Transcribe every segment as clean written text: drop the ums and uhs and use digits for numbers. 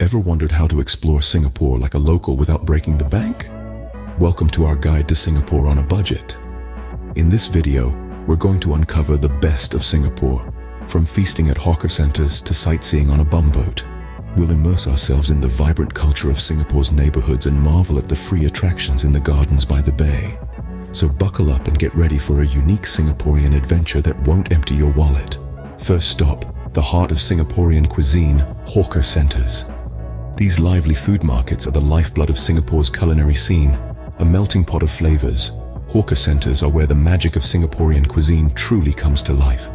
Ever wondered how to explore Singapore like a local without breaking the bank? Welcome to our guide to Singapore on a budget. In this video, we're going to uncover the best of Singapore, from feasting at hawker centres to sightseeing on a bumboat. We'll immerse ourselves in the vibrant culture of Singapore's neighbourhoods and marvel at the free attractions in the Gardens by the Bay. So buckle up and get ready for a unique Singaporean adventure that won't empty your wallet. First stop, the heart of Singaporean cuisine, hawker centres. These lively food markets are the lifeblood of Singapore's culinary scene, a melting pot of flavors. Hawker centres are where the magic of Singaporean cuisine truly comes to life.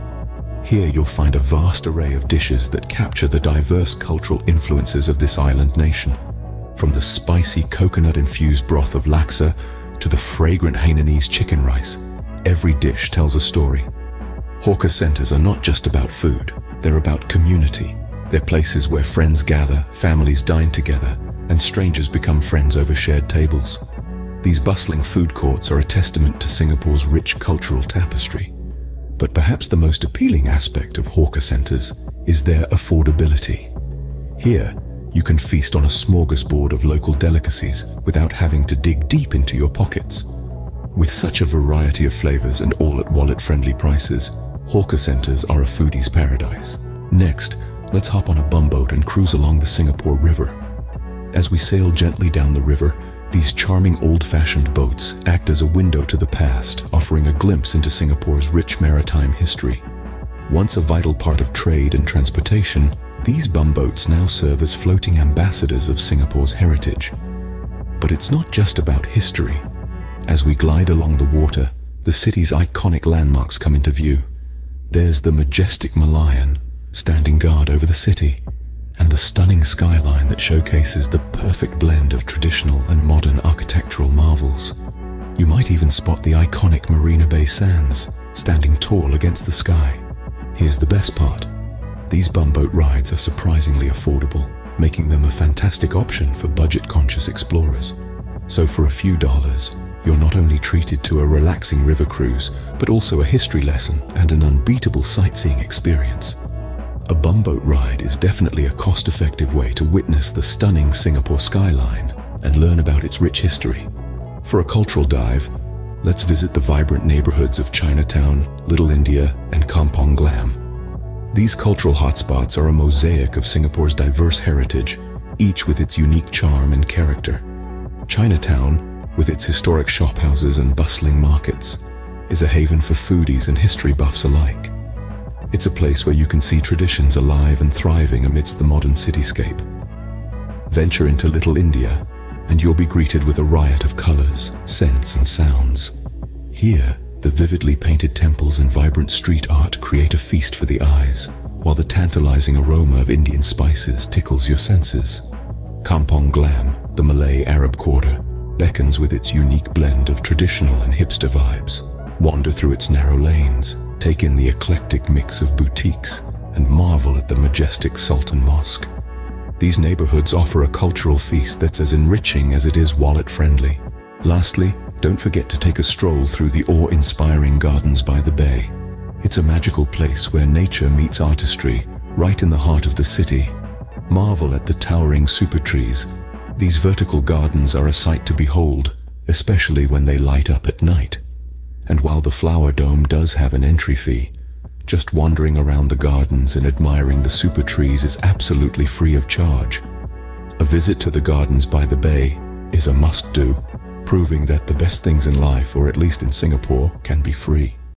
Here you'll find a vast array of dishes that capture the diverse cultural influences of this island nation. From the spicy coconut-infused broth of laksa to the fragrant Hainanese chicken rice, every dish tells a story. Hawker centres are not just about food, they're about community. They're places where friends gather, families dine together, and strangers become friends over shared tables. These bustling food courts are a testament to Singapore's rich cultural tapestry. But perhaps the most appealing aspect of hawker centres is their affordability. Here, you can feast on a smorgasbord of local delicacies without having to dig deep into your pockets. With such a variety of flavours and all at wallet-friendly prices, hawker centres are a foodie's paradise. Next, let's hop on a bumboat and cruise along the Singapore River. As we sail gently down the river, these charming old-fashioned boats act as a window to the past, offering a glimpse into Singapore's rich maritime history. Once a vital part of trade and transportation, these bumboats now serve as floating ambassadors of Singapore's heritage. But it's not just about history. As we glide along the water, the city's iconic landmarks come into view. There's the majestic Merlion, standing guard over the city, and the stunning skyline that showcases the perfect blend of traditional and modern architectural marvels. You might even spot the iconic Marina Bay Sands, standing tall against the sky. Here's the best part. These bumboat rides are surprisingly affordable, making them a fantastic option for budget-conscious explorers. So for a few dollars, you're not only treated to a relaxing river cruise, but also a history lesson and an unbeatable sightseeing experience. A bumboat ride is definitely a cost-effective way to witness the stunning Singapore skyline and learn about its rich history. For a cultural dive, let's visit the vibrant neighborhoods of Chinatown, Little India, and Kampong Glam. These cultural hotspots are a mosaic of Singapore's diverse heritage, each with its unique charm and character. Chinatown, with its historic shophouses and bustling markets, is a haven for foodies and history buffs alike. It's a place where you can see traditions alive and thriving amidst the modern cityscape. Venture into Little India, and you'll be greeted with a riot of colors, scents, and sounds. Here, the vividly painted temples and vibrant street art create a feast for the eyes, while the tantalizing aroma of Indian spices tickles your senses. Kampong Glam, the Malay Arab quarter, beckons with its unique blend of traditional and hipster vibes. Wander through its narrow lanes, take in the eclectic mix of boutiques, and marvel at the majestic Sultan Mosque. These neighborhoods offer a cultural feast that's as enriching as it is wallet-friendly. Lastly, don't forget to take a stroll through the awe-inspiring Gardens by the Bay. It's a magical place where nature meets artistry, right in the heart of the city. Marvel at the towering super trees. These vertical gardens are a sight to behold, especially when they light up at night. And while the flower dome does have an entry fee, just wandering around the gardens and admiring the super trees is absolutely free of charge. A visit to the Gardens by the Bay is a must-do, proving that the best things in life, or at least in Singapore, can be free.